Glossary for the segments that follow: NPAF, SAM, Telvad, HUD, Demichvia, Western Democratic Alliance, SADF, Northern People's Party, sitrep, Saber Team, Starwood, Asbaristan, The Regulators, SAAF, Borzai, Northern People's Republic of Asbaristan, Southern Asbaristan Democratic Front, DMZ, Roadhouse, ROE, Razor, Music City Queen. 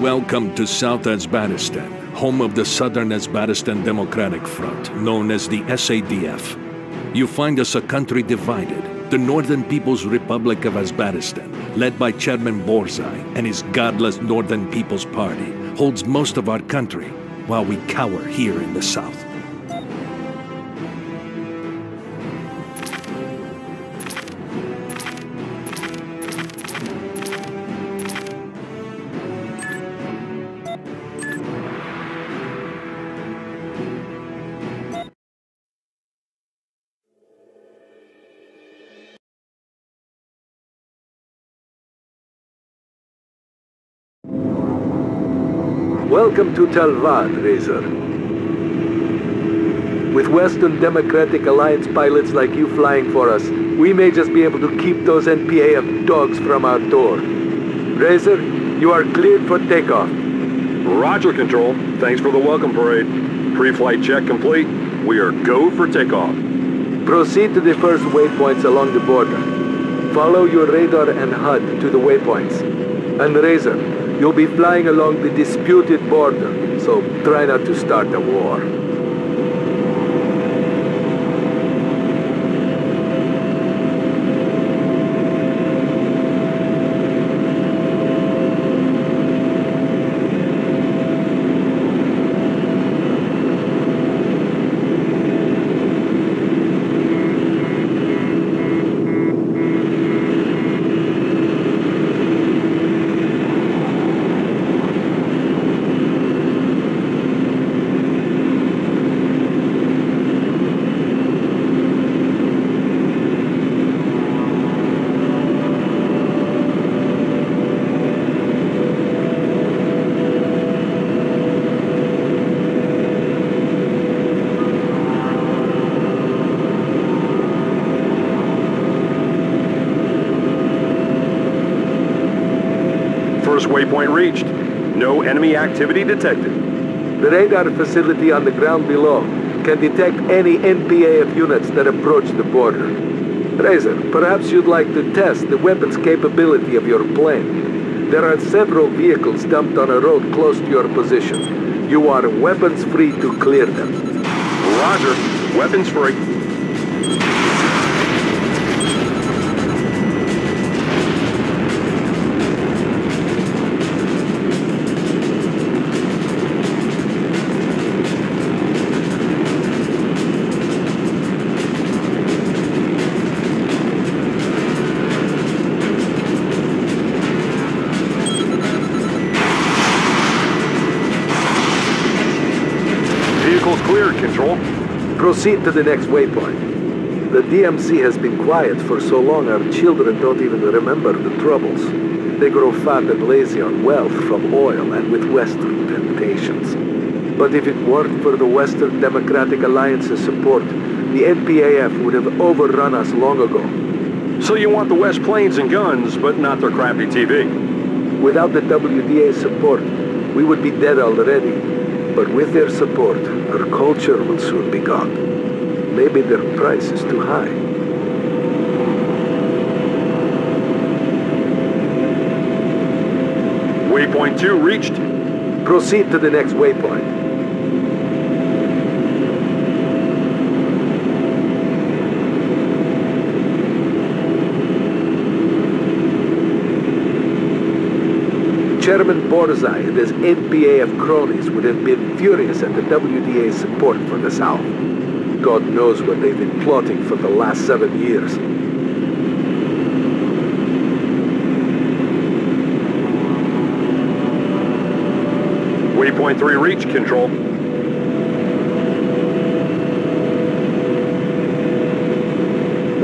Welcome to South Asbaristan, home of the Southern Asbaristan Democratic Front, known as the SADF. You find us a country divided, the Northern People's Republic of Asbaristan, led by Chairman Borzai and his godless Northern People's Party, holds most of our country, while we cower here in the South. Welcome to Telvad, Razor. With Western Democratic Alliance pilots like you flying for us, we may just be able to keep those NPAF dogs from our door. Razor, you are cleared for takeoff. Roger, Control. Thanks for the welcome parade. Pre-flight check complete. We are go for takeoff. Proceed to the first waypoints along the border. Follow your radar and HUD to the waypoints. And Razor, you'll be flying along the disputed border, so try not to start a war. Waypoint reached. No enemy activity detected. The radar facility on the ground below can detect any NPAF units that approach the border. Razor, perhaps you'd like to test the weapons capability of your plane. There are several vehicles dumped on a road close to your position. You are weapons free to clear them. Roger. Weapons free. Proceed to the next waypoint. The DMZ has been quiet for so long our children don't even remember the troubles. They grow fat and lazy on wealth from oil and with Western temptations. But if it weren't for the Western Democratic Alliance's support, the NPAF would have overrun us long ago. So you want the West planes and guns, but not their crappy TV? Without the WDA's support, we would be dead already. But with their support, our culture will soon be gone. Maybe their price is too high. Waypoint 2 reached. Proceed to the next waypoint. Chairman Borzai and his NPAF cronies would have been furious at the WDA's support for the South. God knows what they've been plotting for the last 7 years. Waypoint 3 reached, Control.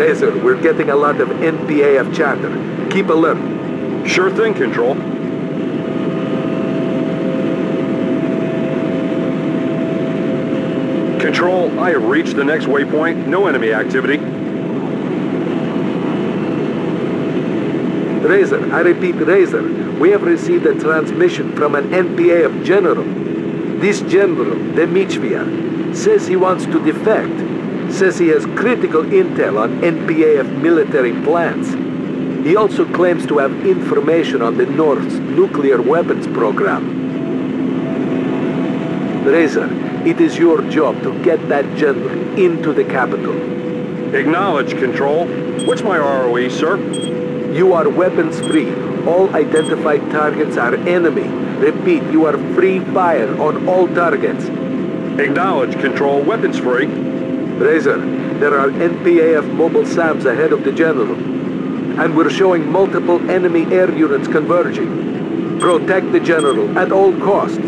Razor, we're getting a lot of NPAF chatter. Keep alert. Sure thing, Control. Control, I have reached the next waypoint. No enemy activity. Razor, I repeat, Razor, we have received a transmission from an NPAF general. This general, Demichvia, says he wants to defect. says he has critical intel on NPAF military plans. He also claims to have information on the North's nuclear weapons program. Razor, it is your job to get that general into the capital. Acknowledge, Control. What's my ROE, sir? You are weapons free. All identified targets are enemy. Repeat, you are free fire on all targets. Acknowledge, Control. Weapons free. Razor, there are NPAF mobile SAMs ahead of the general. And we're showing multiple enemy air units converging. Protect the general at all costs.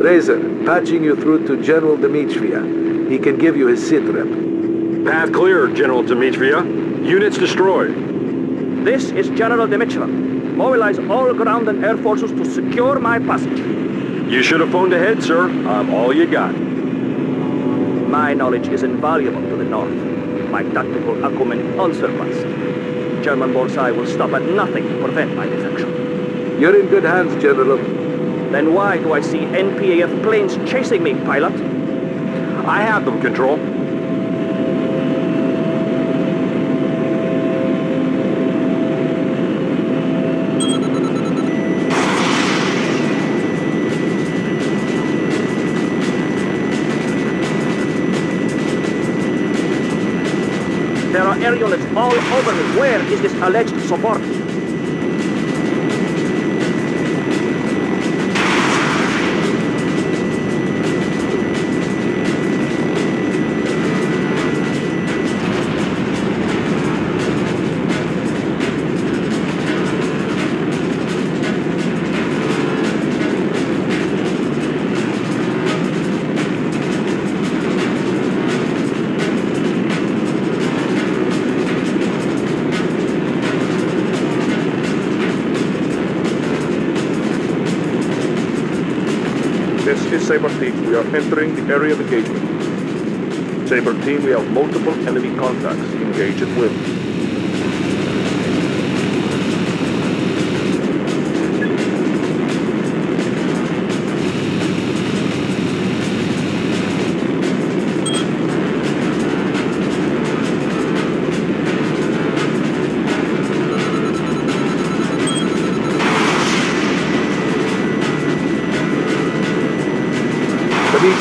Razor, patching you through to General Demichvia. He can give you his sitrep. Path clear, General Demichvia. Units destroyed. This is General Demichvia. Mobilize all ground and air forces to secure my passage. You should have phoned ahead, sir. I'm all you got. My knowledge is invaluable to the North. My tactical acumen unsurpassed. German Borzai will stop at nothing to prevent my defection. You're in good hands, General. Then why do I see NPAF planes chasing me, pilot? I have them, Control. There are air units all over me. Where is this alleged support? Saber Team, we are entering the area of engagement. Saber Team, we have multiple enemy contacts. Engage at will.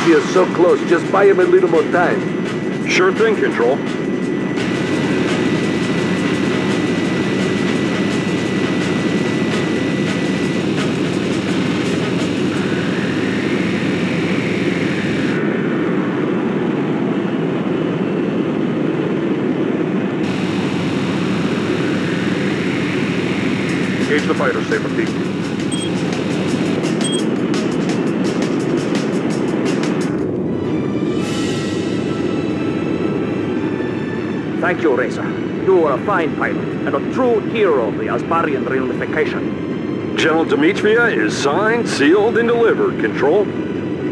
You're so close, just buy him a little more time. Sure thing, Control. Engage the fighter, Saber Team. Thank you, Razor. You are a fine pilot, and a true hero of the Asbarian reunification. General Demichvia is signed, sealed, and delivered, Control.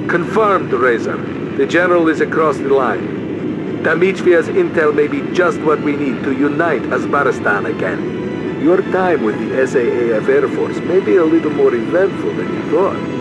Confirmed, Razor. The General is across the line. Demichvia's intel may be just what we need to unite Asbaristan again. Your time with the SAAF Air Force may be a little more eventful than you thought.